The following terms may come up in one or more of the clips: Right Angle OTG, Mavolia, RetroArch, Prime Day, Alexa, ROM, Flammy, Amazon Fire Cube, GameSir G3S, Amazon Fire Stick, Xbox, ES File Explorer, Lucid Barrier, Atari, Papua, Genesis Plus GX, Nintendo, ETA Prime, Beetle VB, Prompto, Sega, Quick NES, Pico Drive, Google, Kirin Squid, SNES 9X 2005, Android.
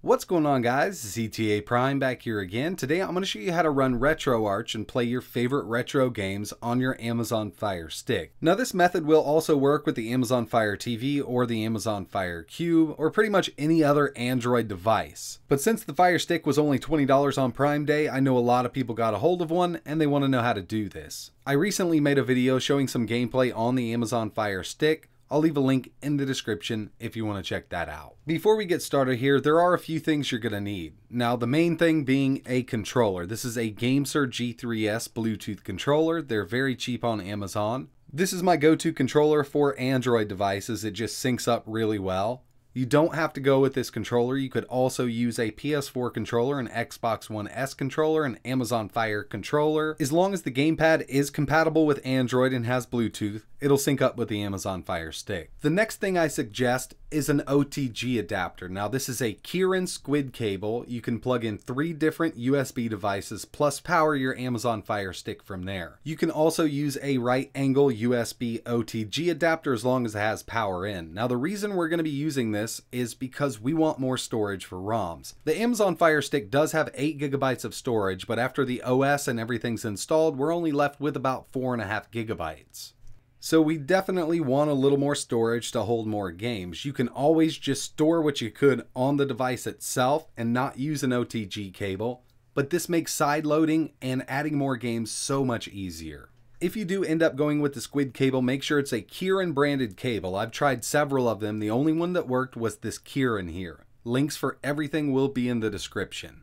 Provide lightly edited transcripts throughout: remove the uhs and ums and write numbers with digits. What's going on, guys? It's ETA Prime back here again. Today I'm going to show you how to run RetroArch and play your favorite retro games on your Amazon Fire Stick. Now this method will also work with the Amazon Fire TV or the Amazon Fire Cube or pretty much any other Android device. But since the Fire Stick was only $20 on Prime Day, I know a lot of people got a hold of one and they want to know how to do this. I recently made a video showing some gameplay on the Amazon Fire Stick. I'll leave a link in the description if you want to check that out. Before we get started here, there are a few things you're going to need. Now, the main thing being a controller. This is a GameSir G3S Bluetooth controller. They're very cheap on Amazon. This is my go-to controller for Android devices. It just syncs up really well. You don't have to go with this controller. You could also use a PS4 controller, an Xbox One S controller, an Amazon Fire controller. As long as the gamepad is compatible with Android and has Bluetooth, it'll sync up with the Amazon Fire Stick. The next thing I suggest is an OTG adapter. Now this is a Kirin Squid cable. You can plug in 3 different USB devices plus power your Amazon Fire Stick from there. You can also use a right angle USB OTG adapter as long as it has power in. Now the reason we're going to be using this is because we want more storage for ROMs. The Amazon Fire Stick does have 8 GB of storage, but after the OS and everything's installed, we're only left with about 4.5 GB. So we definitely want a little more storage to hold more games. You can always just store what you could on the device itself and not use an OTG cable, but this makes sideloading and adding more games so much easier. If you do end up going with the Squid cable, make sure it's a Kirin branded cable. I've tried several of them. The only one that worked was this Kirin here. Links for everything will be in the description.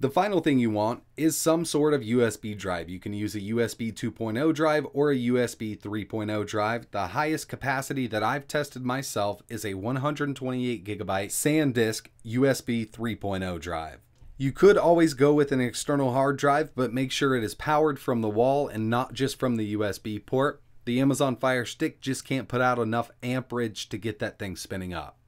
The final thing you want is some sort of USB drive. You can use a USB 2.0 drive or a USB 3.0 drive. The highest capacity that I've tested myself is a 128 GB SanDisk USB 3.0 drive. You could always go with an external hard drive, but make sure it is powered from the wall and not just from the USB port. The Amazon Fire Stick just can't put out enough amperage to get that thing spinning up.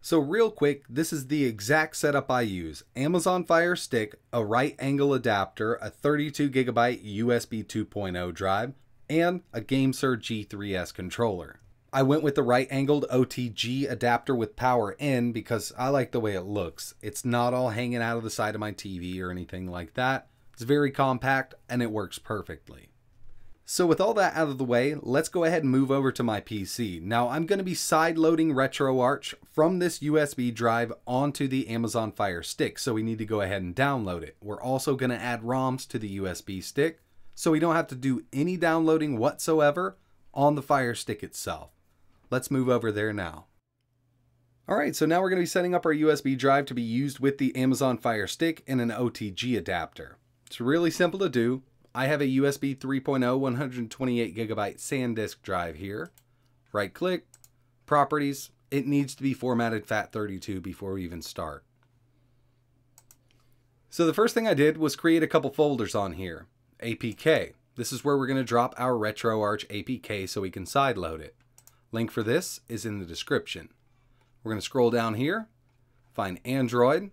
So real quick, this is the exact setup I use. Amazon Fire Stick, a right angle adapter, a 32 GB USB 2.0 drive, and a GameSir G3S controller. I went with the right angled OTG adapter with power in because I like the way it looks. It's not all hanging out of the side of my TV or anything like that. It's very compact and it works perfectly. So with all that out of the way, let's go ahead and move over to my PC. Now I'm going to be sideloading RetroArch from this USB drive onto the Amazon Fire Stick, so we need to go ahead and download it. We're also going to add ROMs to the USB stick, so we don't have to do any downloading whatsoever on the Fire Stick itself. Let's move over there now. Alright, so now we're going to be setting up our USB drive to be used with the Amazon Fire Stick and an OTG adapter. It's really simple to do. I have a USB 3.0 128 GB SanDisk drive here. Right click, properties. It needs to be formatted FAT32 before we even start. So the first thing I did was create a couple folders on here. APK. This is where we're going to drop our RetroArch APK so we can sideload it. Link for this is in the description. We're going to scroll down here, find Android.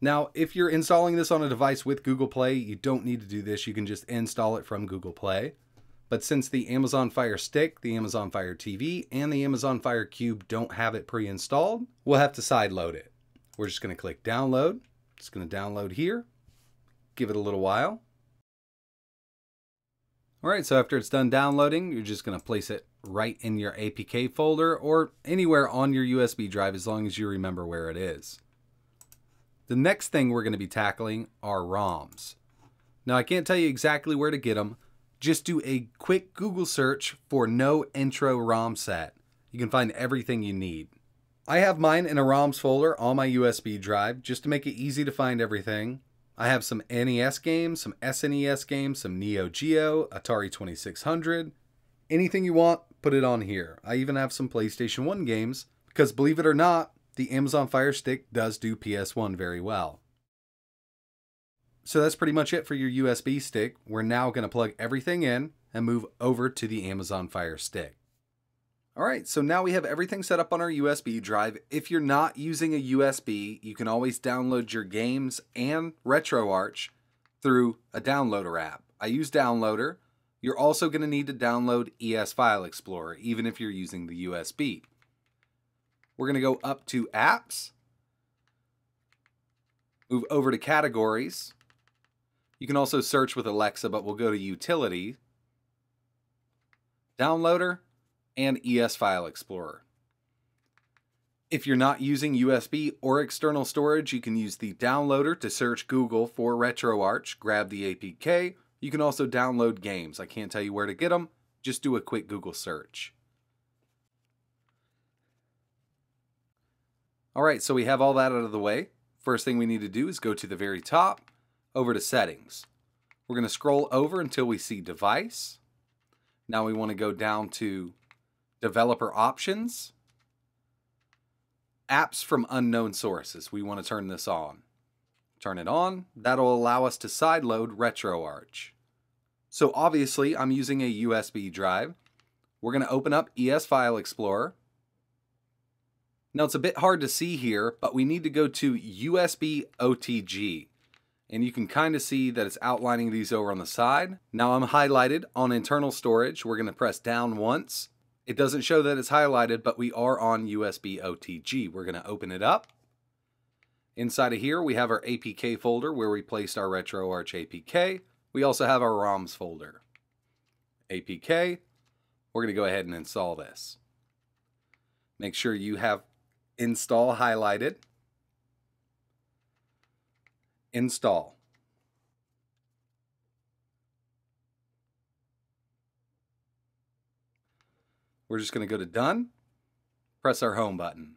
Now, if you're installing this on a device with Google Play, you don't need to do this. You can just install it from Google Play. But since the Amazon Fire Stick, the Amazon Fire TV, and the Amazon Fire Cube don't have it pre-installed, we'll have to sideload it. We're just going to click download. It's going to download here. Give it a little while. All right, so after it's done downloading, you're just going to place it right in your APK folder or anywhere on your USB drive as long as you remember where it is. The next thing we're going to be tackling are ROMs. Now I can't tell you exactly where to get them. Just do a quick Google search for no intro ROM set. You can find everything you need. I have mine in a ROMs folder on my USB drive just to make it easy to find everything. I have some NES games, some SNES games, some Neo Geo, Atari 2600. Anything you want, put it on here. I even have some PlayStation 1 games because, believe it or not, the Amazon Fire Stick does do PS1 very well. So that's pretty much it for your USB stick. We're now going to plug everything in and move over to the Amazon Fire Stick. Alright, so now we have everything set up on our USB drive. If you're not using a USB, you can always download your games and RetroArch through a downloader app. I use Downloader. You're also going to need to download ES File Explorer, even if you're using the USB. We're going to go up to Apps, Move over to Categories. You can also search with Alexa, but we'll go to Utility, Downloader, and ES File Explorer. If you're not using USB or external storage, you can use the Downloader to search Google for RetroArch, grab the APK. You can also download games. I can't tell you where to get them. Just do a quick Google search. All right, so we have all that out of the way. First thing we need to do is go to the very top, over to Settings. We're going to scroll over until we see Device. Now we want to go down to Developer Options. Apps from unknown sources. We want to turn this on. Turn it on. That'll allow us to sideload RetroArch. So obviously I'm using a USB drive. We're going to open up ES File Explorer. Now it's a bit hard to see here, but we need to go to USB OTG. And you can kind of see that it's outlining these over on the side. Now I'm highlighted on internal storage. We're going to press down once. It doesn't show that it's highlighted, but we are on USB OTG. We're going to open it up. Inside of here, we have our APK folder where we placed our RetroArch APK. We also have our ROMs folder. APK. We're going to go ahead and install this. Make sure you have Install highlighted. Install. We're just going to go to Done, press our Home button.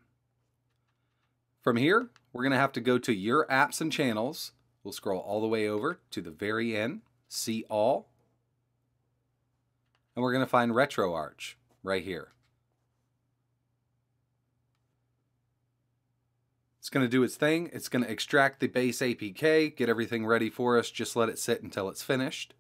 From here, we're going to have to go to Your Apps and Channels. We'll scroll all the way over to the very end, See All. And we're going to find RetroArch right here. It's going to do its thing. It's going to extract the base APK, get everything ready for us. Just let it sit until it's finished.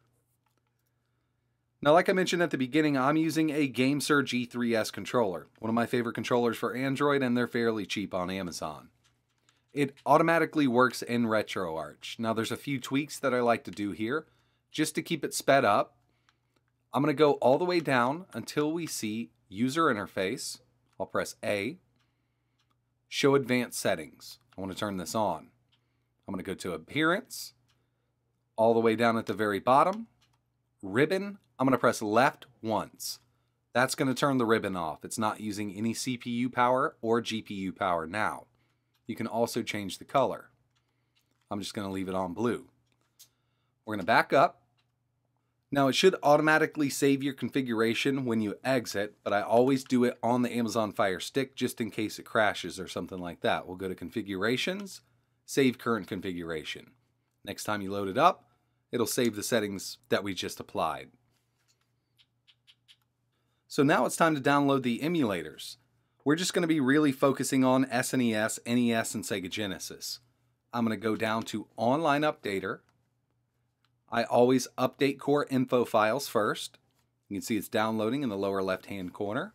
Now, like I mentioned at the beginning, I'm using a GameSir G3S controller, one of my favorite controllers for Android, and they're fairly cheap on Amazon. It automatically works in RetroArch. Now, there's a few tweaks that I like to do here just to keep it sped up. I'm going to go all the way down until we see User Interface. I'll press A. Show Advanced Settings. I want to turn this on. I'm going to go to Appearance, all the way down at the very bottom, Ribbon. I'm going to press left once. That's going to turn the ribbon off. It's not using any CPU power or GPU power now. You can also change the color. I'm just going to leave it on blue. We're going to back up. Now it should automatically save your configuration when you exit, but I always do it on the Amazon Fire Stick just in case it crashes or something like that. We'll go to Configurations, Save Current Configuration. Next time you load it up, it'll save the settings that we just applied. So now it's time to download the emulators. We're just going to be really focusing on SNES, NES, and Sega Genesis. I'm going to go down to Online Updater. I always update core info files first. You can see it's downloading in the lower left-hand corner.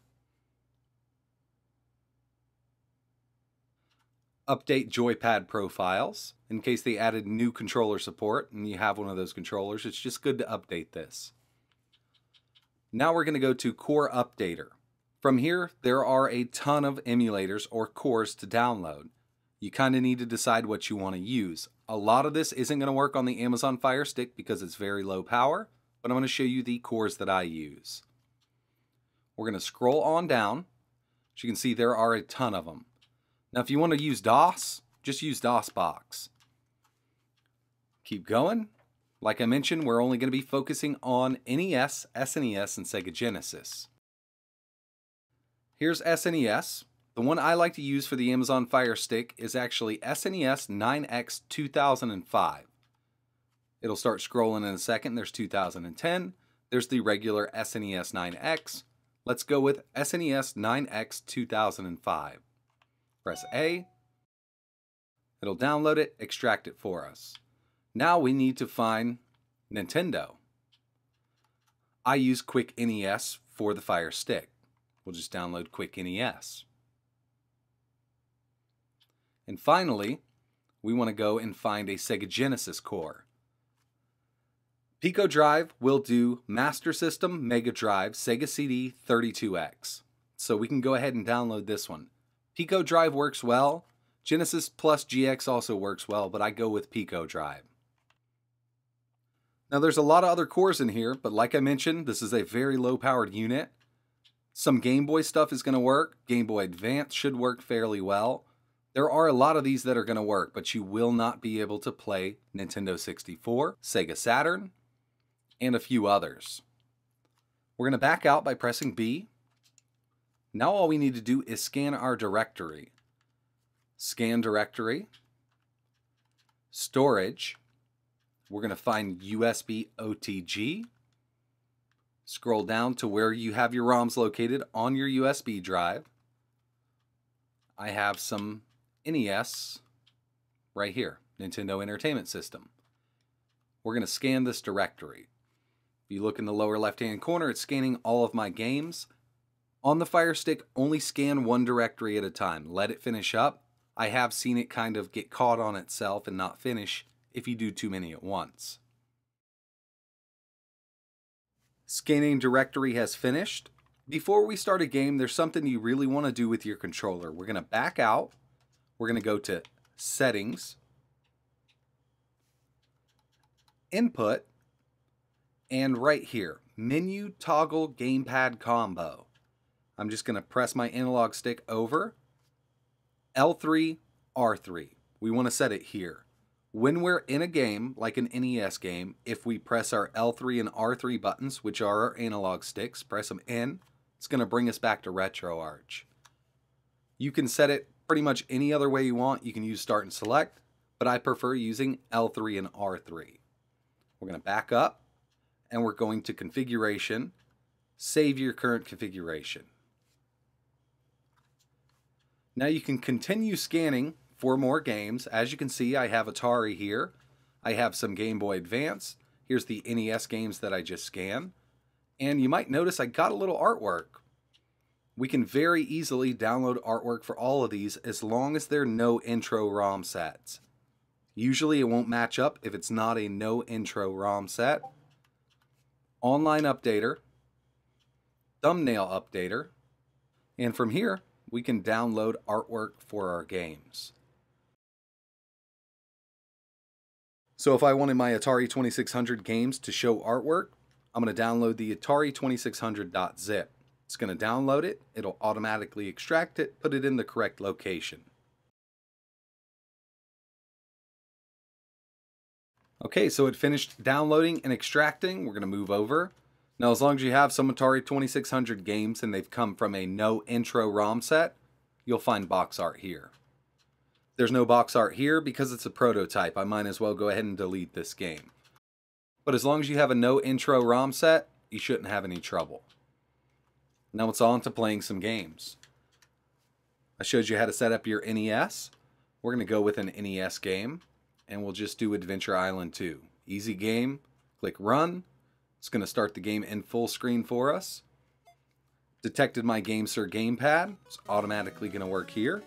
Update joypad profiles in case they added new controller support and you have one of those controllers. It's just good to update this. Now we're going to go to Core Updater. From here, there are a ton of emulators or cores to download. You kind of need to decide what you want to use. A lot of this isn't going to work on the Amazon Fire Stick because it's very low power, but I'm going to show you the cores that I use. We're going to scroll on down. As you can see, there are a ton of them. Now, if you want to use DOS, just use DOSBox. Keep going. Like I mentioned, we're only going to be focusing on NES, SNES, and Sega Genesis. Here's SNES. The one I like to use for the Amazon Fire Stick is actually SNES 9X 2005. It'll start scrolling in a second. There's 2010. There's the regular SNES 9X. Let's go with SNES 9X 2005. Press A. It'll download it, extract it for us. Now we need to find Nintendo. I use Quick NES for the Fire Stick. We'll just download Quick NES. And finally, we want to go and find a Sega Genesis core. Pico Drive will do Master System, Mega Drive, Sega CD, 32X. So we can go ahead and download this one. Pico Drive works well. Genesis Plus GX also works well, but I go with Pico Drive. Now there's a lot of other cores in here, but like I mentioned, this is a very low powered unit. Some Game Boy stuff is going to work. Game Boy Advance should work fairly well. There are a lot of these that are going to work, but you will not be able to play Nintendo 64, Sega Saturn, and a few others. We're going to back out by pressing B. Now all we need to do is scan our directory. Scan directory, storage. We're going to find USB OTG. Scroll down to where you have your ROMs located on your USB drive. I have some NES right here, Nintendo Entertainment System. We're going to scan this directory. If you look in the lower left-hand corner, it's scanning all of my games. On the Fire Stick, only scan one directory at a time. Let it finish up. I have seen it kind of get caught on itself and not finish if you do too many at once. Scanning directory has finished. Before we start a game, there's something you really want to do with your controller. We're going to back out. We're going to go to Settings, Input, and right here, Menu Toggle Gamepad Combo. I'm just going to press my analog stick over. L3, R3. We want to set it here. When we're in a game, like an NES game, if we press our L3 and R3 buttons, which are our analog sticks, press them in, it's going to bring us back to RetroArch. You can set it pretty much any other way you want. You can use start and select, but I prefer using L3 and R3. We're going to back up, and we're going to configuration, save your current configuration. Now you can continue scanning for more games. As you can see, I have Atari here. I have some Game Boy Advance. Here's the NES games that I just scanned. And you might notice I got a little artwork. We can very easily download artwork for all of these as long as there are no intro ROM sets. Usually it won't match up if it's not a no intro ROM set. Online updater. Thumbnail updater. And from here, we can download artwork for our games. So if I wanted my Atari 2600 games to show artwork, I'm going to download the Atari 2600.zip. It's going to download it, it'll automatically extract it, put it in the correct location. Okay, so it finished downloading and extracting. We're going to move over. Now, as long as you have some Atari 2600 games and they've come from a no intro ROM set, you'll find box art here. There's no box art here because it's a prototype. I might as well go ahead and delete this game. But as long as you have a no intro ROM set, you shouldn't have any trouble. Now it's on to playing some games. I showed you how to set up your NES. We're going to go with an NES game, and we'll just do Adventure Island 2. Easy game. Click Run. It's going to start the game in full screen for us. Detected my GameSir gamepad. It's automatically going to work here.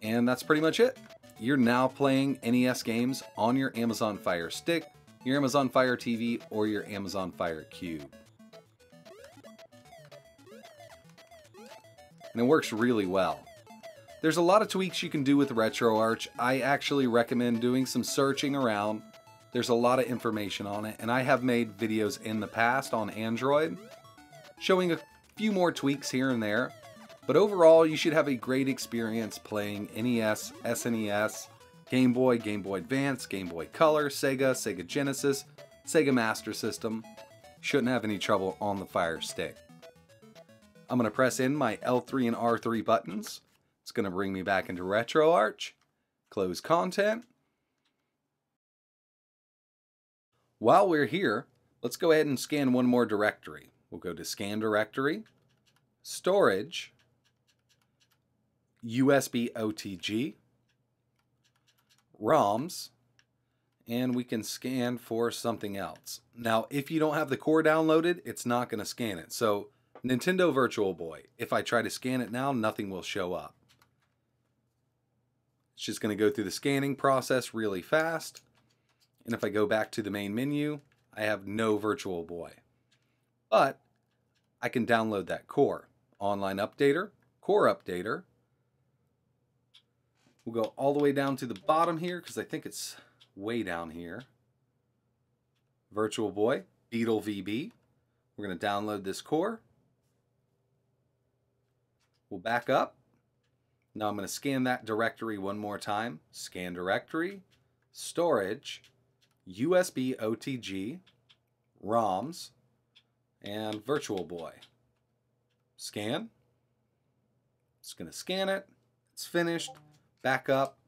And that's pretty much it. You're now playing NES games on your Amazon Fire Stick, your Amazon Fire TV, or your Amazon Fire Cube. And it works really well. There's a lot of tweaks you can do with RetroArch. I actually recommend doing some searching around. There's a lot of information on it, and I have made videos in the past on Android showing a few more tweaks here and there. But overall, you should have a great experience playing NES, SNES, Game Boy, Game Boy Advance, Game Boy Color, Sega, Sega Genesis, Sega Master System. Shouldn't have any trouble on the Fire Stick. I'm going to press in my L3 and R3 buttons. It's going to bring me back into RetroArch, close content. While we're here, let's go ahead and scan one more directory. We'll go to Scan Directory, Storage, USB OTG, ROMs, and we can scan for something else. Now, if you don't have the core downloaded, it's not going to scan it. So, Nintendo Virtual Boy. If I try to scan it now, nothing will show up. It's just going to go through the scanning process really fast. And if I go back to the main menu, I have no Virtual Boy. But I can download that core. Online updater, core updater. We'll go all the way down to the bottom here because I think it's way down here. Virtual Boy, Beetle VB. We're going to download this core. We'll back up. Now I'm going to scan that directory one more time. Scan directory, storage, USB OTG, ROMs, and Virtual Boy. Scan. It's going to scan it. It's finished. Back up.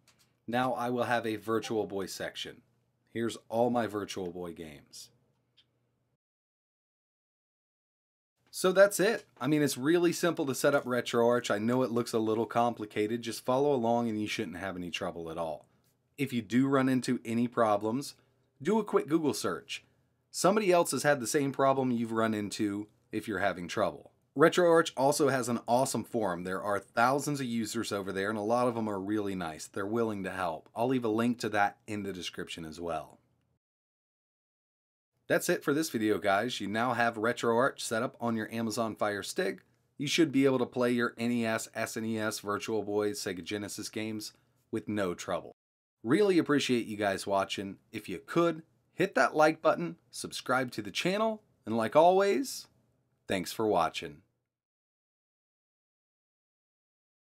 Now I will have a Virtual Boy section. Here's all my Virtual Boy games. So that's it. I mean, it's really simple to set up RetroArch. I know it looks a little complicated. Just follow along and you shouldn't have any trouble at all. If you do run into any problems, do a quick Google search. Somebody else has had the same problem you've run into if you're having trouble. RetroArch also has an awesome forum. There are thousands of users over there and a lot of them are really nice. They're willing to help. I'll leave a link to that in the description as well. That's it for this video, guys. You now have RetroArch set up on your Amazon Fire Stick. You should be able to play your NES, SNES, Virtual Boy, Sega Genesis games with no trouble. Really appreciate you guys watching. If you could, hit that like button, subscribe to the channel, and like always, thanks for watching.